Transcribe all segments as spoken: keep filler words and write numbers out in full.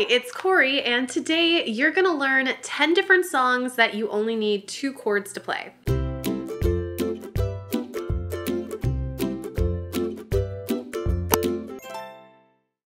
Hi, it's Corey, and today you're gonna learn ten different songs that you only need two chords to play.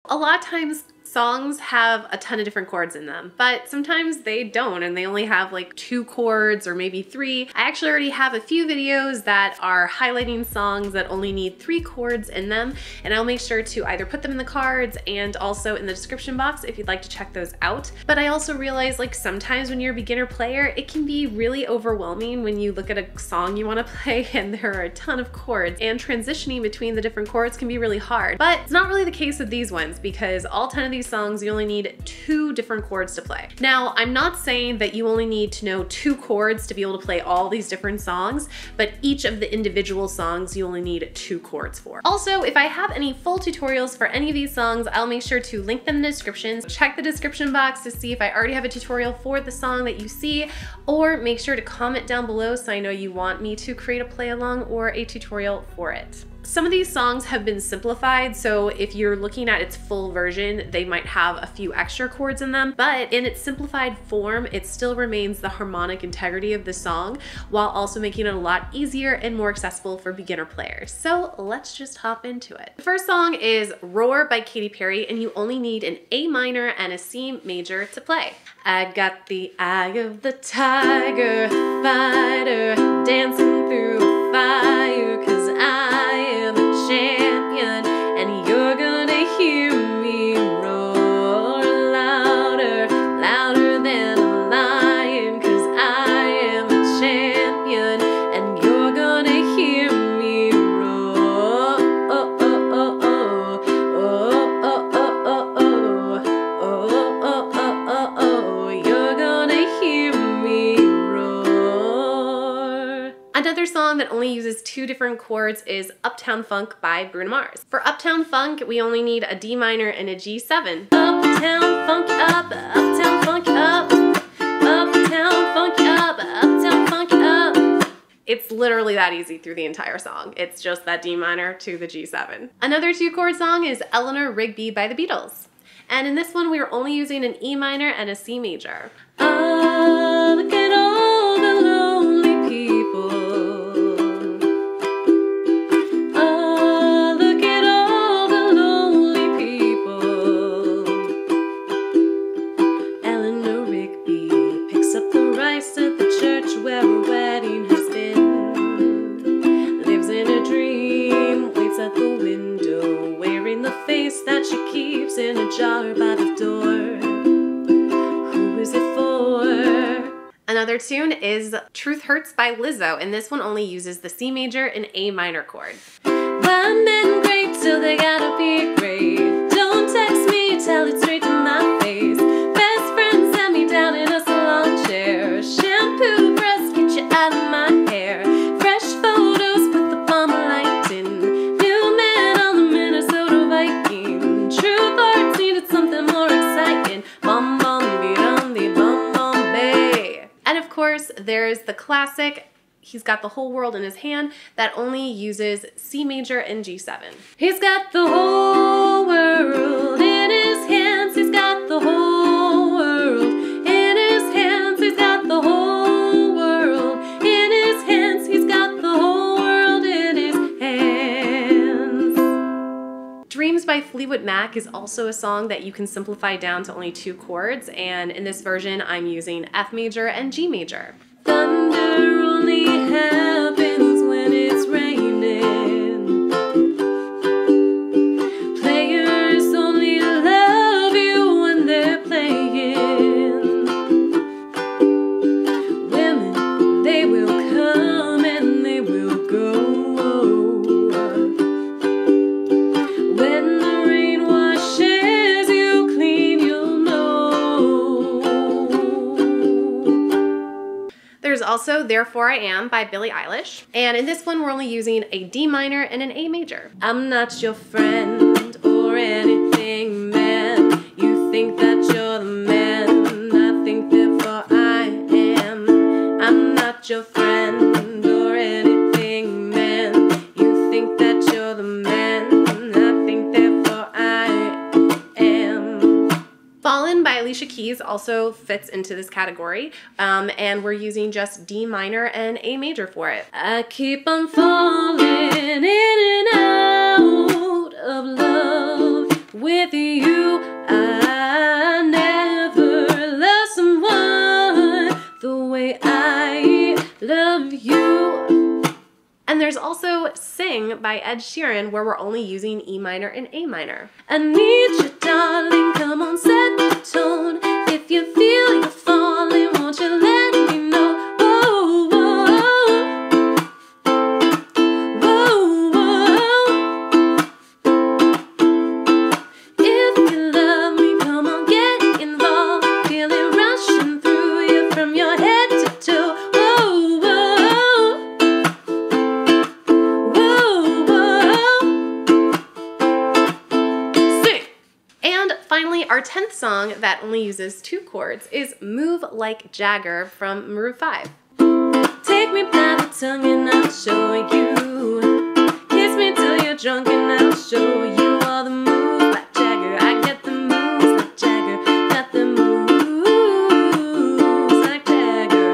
A lot of times songs have a ton of different chords in them, but sometimes they don't and they only have like two chords or maybe three. I actually already have a few videos that are highlighting songs that only need three chords in them, and I'll make sure to either put them in the cards and also in the description box if you'd like to check those out. But I also realize like sometimes when you're a beginner player, it can be really overwhelming when you look at a song you want to play and there are a ton of chords, and transitioning between the different chords can be really hard. But it's not really the case with these ones because all ten of these songs, you only need two different chords to play. Now, I'm not saying that you only need to know two chords to be able to play all these different songs, but each of the individual songs you only need two chords for. Also, if I have any full tutorials for any of these songs, I'll make sure to link them in the descriptions. Check the description box to see if I already have a tutorial for the song that you see, or make sure to comment down below so I know you want me to create a play along or a tutorial for it. Some of these songs have been simplified, so if you're looking at its full version, they might have a few extra chords in them, but in its simplified form, it still remains the harmonic integrity of the song while also making it a lot easier and more accessible for beginner players. So let's just hop into it. The first song is Roar by Katy Perry, and you only need an A minor and a C major to play. I got the eye of the tiger, fighter, dancing through fire, cause I that only uses two different chords is Uptown Funk by Bruno Mars. For Uptown Funk, we only need a D minor and a G seven. Uptown Funk up, Uptown Funk up, Uptown Funk up, Uptown Funk up. It's literally that easy through the entire song. It's just that D minor to the G seven. Another two chord song is Eleanor Rigby by the Beatles. And in this one, we are only using an E minor and a C major. Oh, look at all the lonely people. In a jar by the door. Who is it for? Another tune is Truth Hurts by Lizzo, and this one only uses the C major and A minor chord. Why men great till they gotta be great? Don't text me, tell it straight to my face. Best friend sat me down in a salon chair. Shampoo, brush, get you out of my hair. Fresh photos with the palm light in. There's the classic, He's Got the Whole World in His Hand, that only uses C major and G seven. He's got the whole world in his hands, he's got the whole world in his hands, he's got the whole world in his hands, he's got the whole world in his hands. Dreams by Fleetwood Mac is also a song that you can simplify down to only two chords, and in this version I'm using F major and G major. Thunder only happens when it's raining. Players only love you when they're playing. Women, they will come and they will go. When the rain washes you clean, you'll know. There's also Therefore I Am by Billie Eilish, and in this one we're only using a D minor and an A major. I'm not your friend or anything, man. You think that you're the man. I think therefore I am. I'm not your friend or anything, man. You think that you're the man. Fallen by Alicia Keys also fits into this category, um, and we're using just D minor and A major for it. I keep on falling in and out of love with you. I never love someone the way I love you. And there's also Sing by Ed Sheeran, where we're only using E minor and A minor. I need you, darling, come on, set the tone. If you feel you're falling, won't you let me know? Whoa, whoa, whoa, whoa. If you love me, come on, get involved. Feel it rushing through you from your head to toe. Our tenth song that only uses two chords is Move Like Jagger from Maroon five. Take me by the tongue and I'll show you. Kiss me till you're drunk and I'll show you all the moves like Jagger. I get the moves like Jagger. Got the moves like Jagger.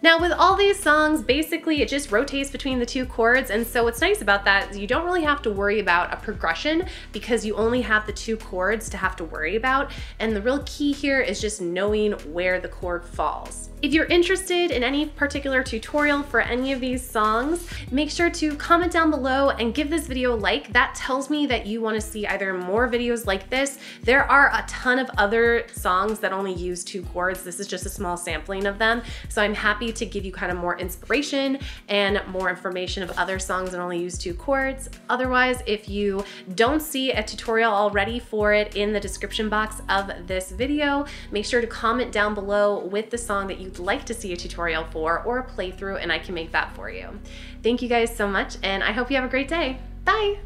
Now with all these songs, basically it just rotates between the two chords, and so what's nice about that is you don't really have to worry about a progression because you only have the two chords to have to worry about, and the real key here is just knowing where the chord falls. If you're interested in any particular tutorial for any of these songs, make sure to comment down below and give this video a like. That tells me that you want to see either more videos like this. There are a ton of other songs that only use two chords. This is just a small sampling of them, so I'm happy to give you kind of more inspiration and more information of other songs that only use two chords. Otherwise, if you don't see a tutorial already for it in the description box of this video, make sure to comment down below with the song that you'd like to see a tutorial for or a playthrough, and I can make that for you. Thank you guys so much, and I hope you have a great day. Bye.